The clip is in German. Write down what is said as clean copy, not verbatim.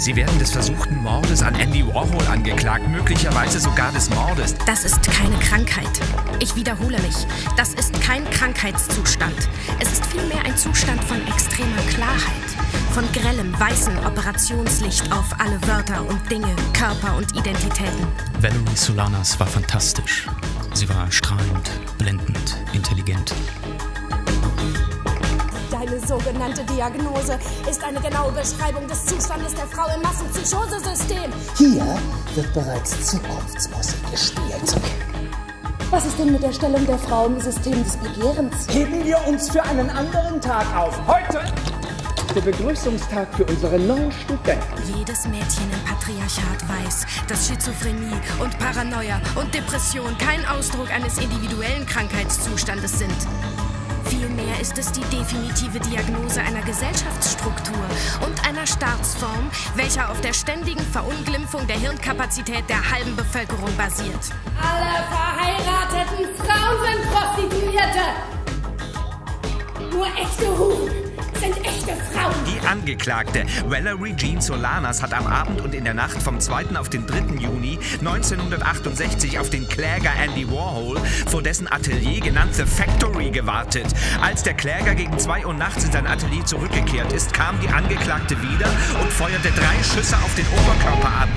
Sie werden des versuchten Mordes an Andy Warhol angeklagt, möglicherweise sogar des Mordes. Das ist keine Krankheit. Ich wiederhole mich, das ist kein Krankheitszustand. Es ist vielmehr ein Zustand von extremer Klarheit, von grellem, weißem Operationslicht auf alle Wörter und Dinge, Körper und Identitäten. Valerie Solanas war fantastisch. Sie war strahlend, blendend, intelligent. Deine sogenannte Diagnose ist eine genaue Beschreibung des Zustandes der Frau im Massenpsychosesystem. Hier wird bereits Zukunftsmusik gespielt. Was ist denn mit der Stellung der Frau im System des Begehrens? Heben wir uns für einen anderen Tag auf. Heute der Begrüßungstag für unsere neuen Studenten. Jedes Mädchen im Patriarchat weiß, dass Schizophrenie und Paranoia und Depression kein Ausdruck eines individuellen Krankheitszustandes sind. Vielmehr ist es die definitive Diagnose einer Gesellschaftsstruktur und einer Staatsform, welcher auf der ständigen Verunglimpfung der Hirnkapazität der halben Bevölkerung basiert. Alle verheirateten Frauen sind Prostituierte! Nur echte Huren sind echte Frauen! Die Angeklagte Valerie Jean Solanas hat am Abend und in der Nacht vom 2. auf den 3. Juni 1968 auf den Kläger Andy Warhol, vor dessen Atelier, genannt The Factory, gewartet. Als der Kläger gegen 2 Uhr nachts in sein Atelier zurückgekehrt ist, kam die Angeklagte wieder und feuerte 3 Schüsse auf den Oberkörper ab.